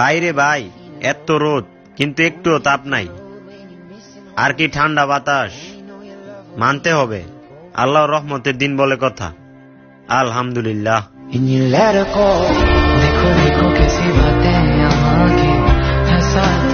বাইরে ভাই এত রোদ, কিন্তু একটুও তাপ নাই, আর কি ঠান্ডা বাতাস। মানতে হবে, আল্লাহর রহমতের দিন বলে কথা। আলহামদুলিল্লাহ। দেখো দেখো কিসি বাতেं यहाँ की